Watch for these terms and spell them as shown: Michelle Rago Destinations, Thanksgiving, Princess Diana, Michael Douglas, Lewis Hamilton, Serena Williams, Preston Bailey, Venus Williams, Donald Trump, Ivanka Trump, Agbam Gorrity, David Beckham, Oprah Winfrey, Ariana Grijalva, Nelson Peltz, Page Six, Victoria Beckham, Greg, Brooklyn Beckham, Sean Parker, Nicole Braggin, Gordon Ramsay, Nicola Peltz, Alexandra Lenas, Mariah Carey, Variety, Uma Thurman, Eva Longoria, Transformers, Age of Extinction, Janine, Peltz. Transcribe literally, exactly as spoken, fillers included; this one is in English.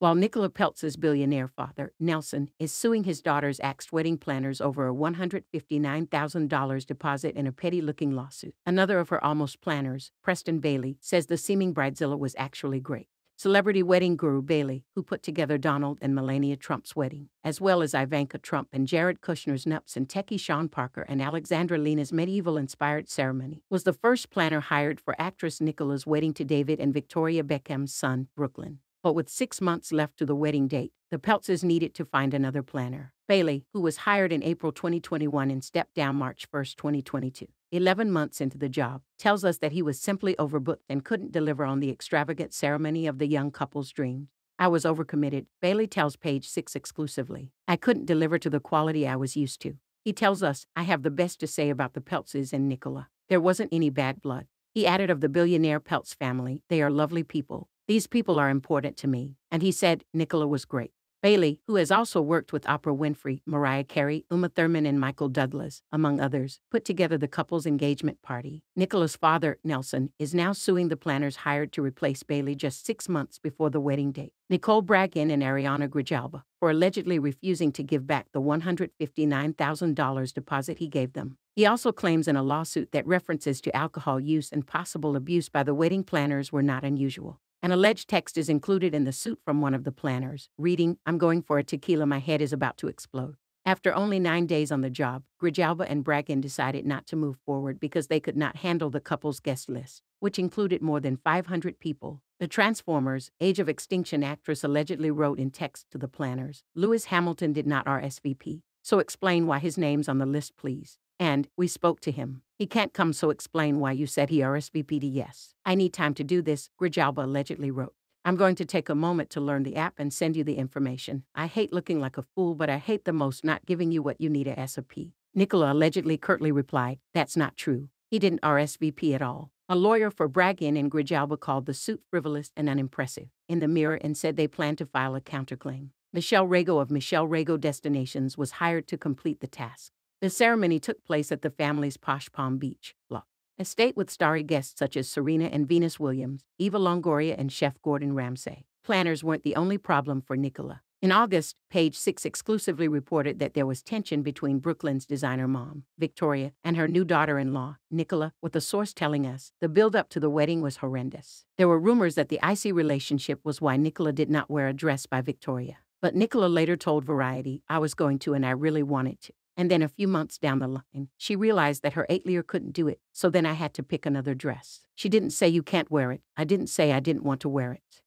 while Nicola Peltz's billionaire father, Nelson, is suing his daughter's ex-wedding planners over a one hundred fifty-nine thousand dollars deposit in a petty-looking lawsuit. Another of her almost planners, Preston Bailey, says the seeming bridezilla was actually great. Celebrity wedding guru Bailey, who put together Donald and Melania Trump's wedding, as well as Ivanka Trump and Jared Kushner's nups and techie Sean Parker and Alexandra Lenas' medieval-inspired ceremony, was the first planner hired for actress Nicola's wedding to David and Victoria Beckham's son, Brooklyn. But with six months left to the wedding date, the Peltzes needed to find another planner. Bailey, who was hired in April twenty twenty-one and stepped down March first, twenty twenty-two, eleven months into the job, tells us that he was simply overbooked and couldn't deliver on the extravagant ceremony of the young couple's dreams. "I was overcommitted," Bailey tells Page Six exclusively. "I couldn't deliver to the quality I was used to." He tells us, "I have the best to say about the Peltzes and Nicola. There wasn't any bad blood." He added of the billionaire Peltz family, "They are lovely people. These people are important to me." And he said, "Nicola was great." Bailey, who has also worked with Oprah Winfrey, Mariah Carey, Uma Thurman, and Michael Douglas, among others, put together the couple's engagement party. Nicola's father, Nelson, is now suing the planners hired to replace Bailey just six months before the wedding date, Nicole Braggin and Ariana Grijalva, for allegedly refusing to give back the one hundred fifty-nine thousand dollars deposit he gave them. He also claims in a lawsuit that references to alcohol use and possible abuse by the wedding planners were not unusual. An alleged text is included in the suit from one of the planners, reading, "I'm going for a tequila, my head is about to explode." After only nine days on the job, Grijalva and Braggin decided not to move forward because they could not handle the couple's guest list, which included more than five hundred people. The Transformers, Age of Extinction actress allegedly wrote in text to the planners, "Lewis Hamilton did not R S V P, so explain why his name's on the list, please. And, we spoke to him. He can't come, so explain why you said he R S V P'd. Yes. I need time to do this," Grijalva allegedly wrote. "I'm going to take a moment to learn the app and send you the information. I hate looking like a fool, but I hate the most not giving you what you need as a P." Nicola allegedly curtly replied, "That's not true. He didn't R S V P at all." A lawyer for Braggin and Grijalva called the suit frivolous and unimpressive in the Mirror and said they plan to file a counterclaim. Michelle Rago of Michelle Rago Destinations was hired to complete the task. The ceremony took place at the family's Posh Palm Beach estate with starry guests such as Serena and Venus Williams, Eva Longoria, and chef Gordon Ramsay. Planners weren't the only problem for Nicola. In August, Page Six exclusively reported that there was tension between Brooklyn's designer mom, Victoria, and her new daughter-in-law, Nicola, with a source telling us the build-up to the wedding was horrendous. There were rumors that the icy relationship was why Nicola did not wear a dress by Victoria. But Nicola later told Variety, "I was going to and I really wanted to. And then a few months down the line, she realized that her eight-layer couldn't do it, so then I had to pick another dress. She didn't say you can't wear it. I didn't say I didn't want to wear it."